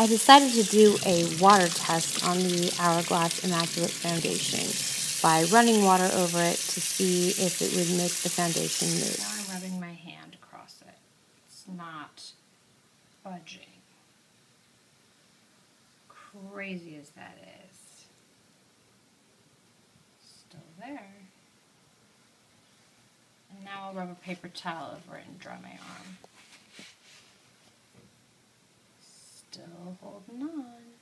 I decided to do a water test on the Hourglass Immaculate Foundation by running water over it to see if it would make the foundation move. Now I'm rubbing my hand across it. It's not budging. Crazy as that is. Still there. And now I'll rub a paper towel over it and dry my arm. Still holding on.